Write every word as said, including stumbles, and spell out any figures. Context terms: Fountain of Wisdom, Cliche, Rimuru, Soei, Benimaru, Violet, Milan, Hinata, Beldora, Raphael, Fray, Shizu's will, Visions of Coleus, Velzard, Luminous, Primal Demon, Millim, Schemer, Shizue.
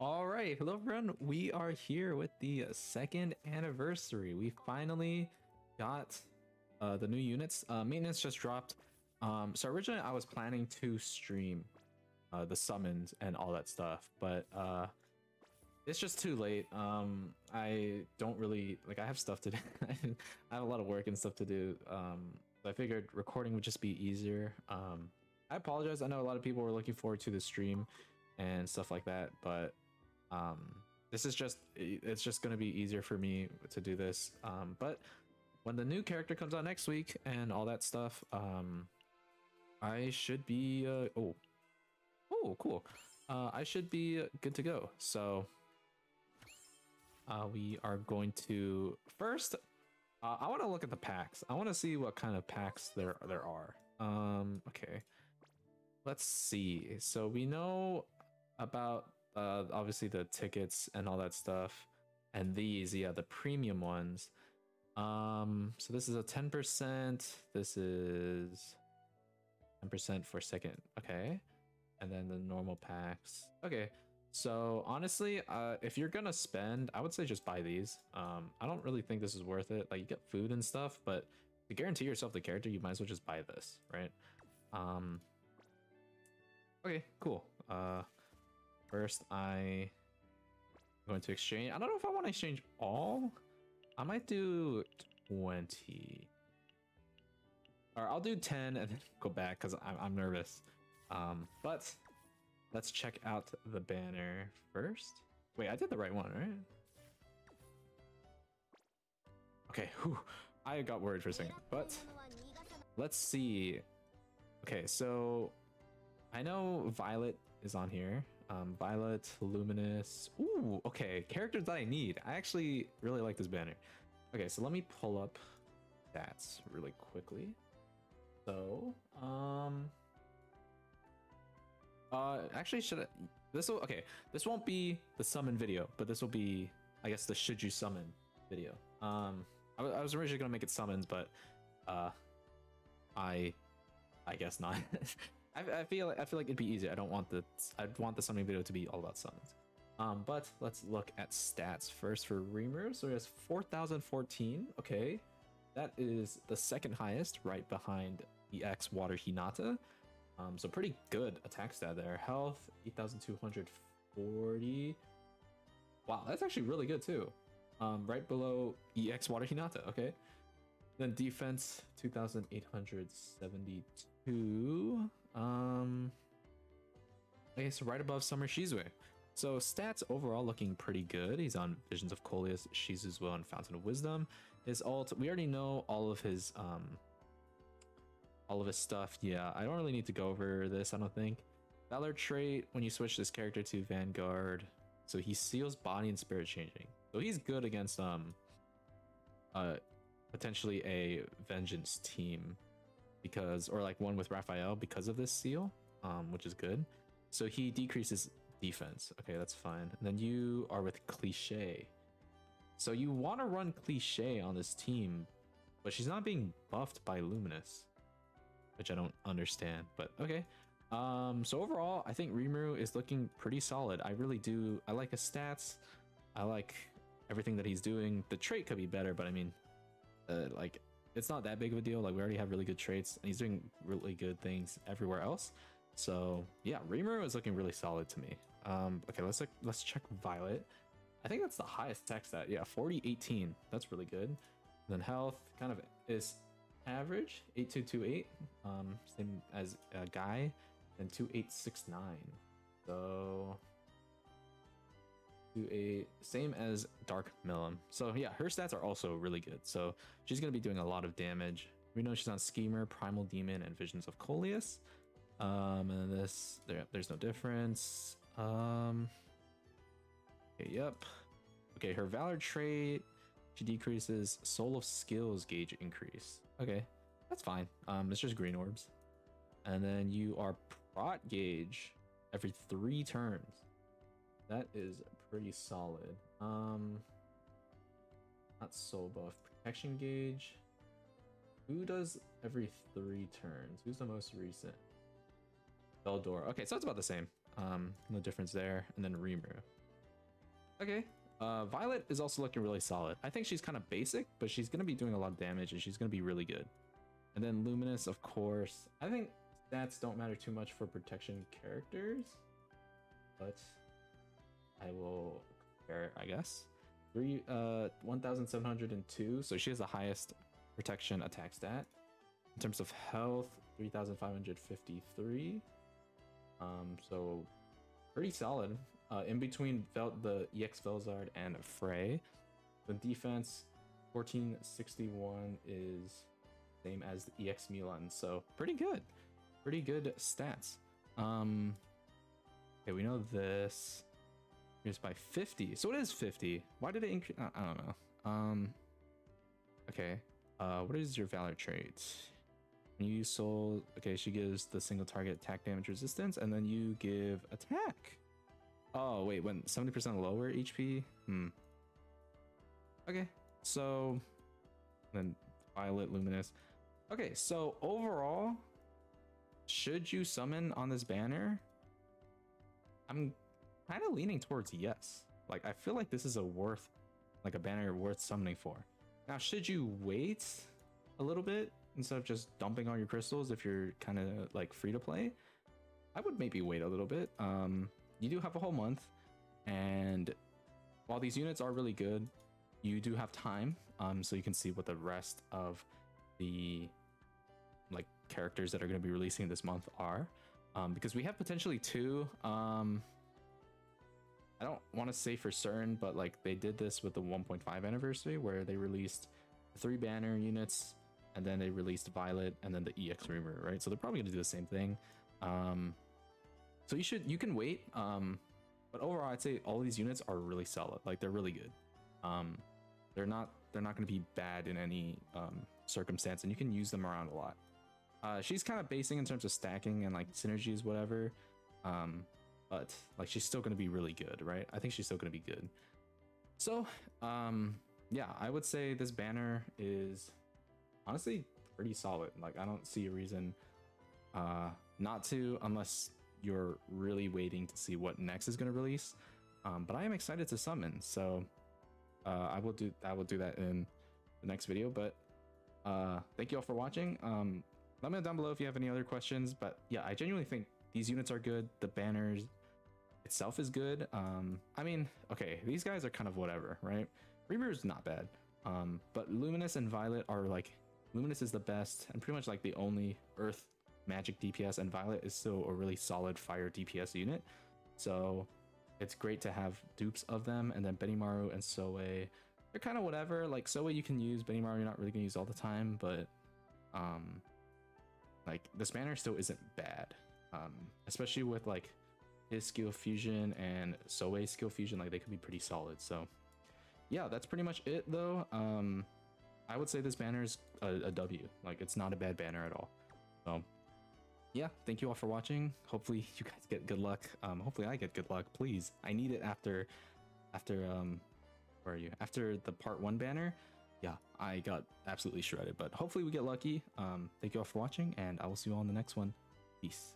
All right, hello everyone. We are here with the second anniversary. We finally got uh, the new units. Uh, maintenance just dropped. Um, so originally I was planning to stream uh, the summons and all that stuff, but uh, it's just too late. Um, I don't really like. I have stuff to do. I have a lot of work and stuff to do. Um, so I figured recording would just be easier. Um, I apologize. I know a lot of people were looking forward to the stream and stuff like that, but. Um, this is just, it's just going to be easier for me to do this. Um, but when the new character comes out next week and all that stuff, um, I should be, uh, oh, oh, cool. Uh, I should be good to go. So, uh, we are going to first, uh, I want to look at the packs. I want to see what kind of packs there, there are. Um, okay. Let's see. So we know about Uh, obviously the tickets and all that stuff, and these, yeah, the premium ones. Um, so this is a ten percent. This is ten percent for second. Okay, and then the normal packs. Okay, so honestly, uh, if you're gonna spend, I would say just buy these. Um, I don't really think this is worth it. Like, you get food and stuff, but to guarantee yourself the character, you might as well just buy this, right? Um, okay, cool. Uh. First, I'm going to exchange. I don't know if I want to exchange all. I might do twenty. Or I'll do ten and then go back because I'm, I'm nervous. Um, but let's check out the banner first. Wait, I did the right one, right? Okay, whew, I got worried for a second. But let's see. Okay, so I know Violet is on here. Um, Violet, Luminous. Ooh, okay. Characters that I need. I actually really like this banner. Okay, so let me pull up stats really quickly. So, um, uh, actually, should I? This will, okay. This won't be the summon video, but this will be, I guess, the should you summon video. Um, I, I was originally gonna make it summons, but, uh, I, I guess not. I, I feel I feel like it'd be easier. I don't want the I'd want the summoning video to be all about summons. Um, but let's look at stats first for Rimuru. So he has four thousand fourteen. Okay, that is the second highest, right behind E X Water Hinata. Um, so pretty good attack stat there. Health eight thousand two hundred forty. Wow, that's actually really good too. Um, right below E X Water Hinata. Okay, then defense two thousand eight hundred seventy-two. Um, okay, so right above Summer Shizue. So stats overall looking pretty good. He's on Visions of Coleus, Shizu's Will, and Fountain of Wisdom. His ult, we already know all of his, um, all of his stuff. Yeah, I don't really need to go over this, I don't think. Valor trait, when you switch this character to Vanguard. So he seals body and spirit changing. So he's good against, um, uh, potentially a Vengeance team. Because, or like one with Raphael because of this seal, um, which is good. So he decreases defense. Okay, that's fine. And then you are with Cliche. So you want to run Cliche on this team, but she's not being buffed by Luminous, which I don't understand, but okay. Um, so overall, I think Rimuru is looking pretty solid. I really do. I like his stats. I like everything that he's doing. The trait could be better, but I mean, uh, like... it's not that big of a deal. Like, we already have really good traits, and he's doing really good things everywhere else. So yeah, Rimuru is looking really solid to me. Um, okay, let's like let's check Violet. I think that's the highest attack stat. Yeah, forty eighteen. That's really good. And then health kind of is average, eight two two eight. Um, same as a guy, and two eight six nine. So a same as Dark Millim. So yeah, her stats are also really good. So she's going to be doing a lot of damage. We know she's on Schemer, Primal Demon, and Visions of Coleus. Um, and this, there, there's no difference. Um, okay, yep. Okay, her Valor trait, she decreases Soul of Skills gauge increase. Okay, that's fine. Um, it's just green orbs. And then you are Prot Gauge every three turns. That is pretty solid. Um, not soul buff. Protection gauge. Who does every three turns? Who's the most recent? Beldora. Okay, so it's about the same. Um, no difference there. And then Rimuru. Okay. Uh, Violet is also looking really solid. I think she's kind of basic, but she's going to be doing a lot of damage, and she's going to be really good. And then Luminous, of course. I think stats don't matter too much for protection characters, but I will compare, I guess. Three, uh, one thousand seven hundred two, so she has the highest protection attack stat. In terms of health, three thousand five hundred fifty-three. Um, so pretty solid. Uh, in between Vel the E X Velzard and Fray. The defense, fourteen sixty-one, is same as the E X Milan. So pretty good. Pretty good stats. Um, okay, we know this. It's by fifty. So it is fifty. Why did it increase? I don't know. Um, okay. Uh, what is your Valor trait? When you use soul, okay, she gives the single target attack damage resistance, and then you give attack. Oh, wait, when seventy percent lower H P? Hmm. Okay, so then Violet, Luminous. Okay, so overall, should you summon on this banner? I'm kind of leaning towards yes. Like, I feel like this is a worth, like a banner worth summoning for. Now, should you wait a little bit instead of just dumping all your crystals if you're kind of like free to play? I would maybe wait a little bit. Um, you do have a whole month, and while these units are really good, you do have time, um, so you can see what the rest of the like characters that are going to be releasing this month are, um, because we have potentially two. Um, I don't want to say for certain, but like they did this with the one point five anniversary where they released three banner units, and then they released Violet and then the E X Rimuru, right? So they're probably going to do the same thing. Um, so you should, you can wait. Um, but overall, I'd say all these units are really solid. Like they're really good. Um, they're not, they're not going to be bad in any um, circumstance, and you can use them around a lot. Uh, she's kind of basing in terms of stacking and like synergies, whatever. Um, But like she's still going to be really good, right? I think she's still going to be good. So um, yeah, I would say this banner is honestly pretty solid. Like I don't see a reason uh, not to, unless you're really waiting to see what next is going to release. Um, but I am excited to summon, so uh, I will do I will do that in the next video. But uh, thank you all for watching. Um, let me know down below if you have any other questions. But yeah, I genuinely think these units are good. The banners itself is good. Um, I mean, okay, these guys are kind of whatever, right? Rimuru is not bad, um, but Luminous and Violet are like, Luminous is the best and pretty much like the only Earth magic D P S, and Violet is still a really solid fire D P S unit. So it's great to have dupes of them. And then Benimaru and Soei, they're kind of whatever. Like Soei you can use, Benimaru you're not really gonna use all the time, but um, like this banner still isn't bad. Um, especially with like his skill fusion and Soei's skill fusion, like they could be pretty solid. So yeah, that's pretty much it though. Um, I would say this banner is a, a W. Like it's not a bad banner at all. So yeah, thank you all for watching. Hopefully you guys get good luck. Um, hopefully I get good luck, please. I need it after, after, um, where are you? After the part one banner. Yeah, I got absolutely shredded, but hopefully we get lucky. Um, thank you all for watching, and I will see you all in the next one. Peace.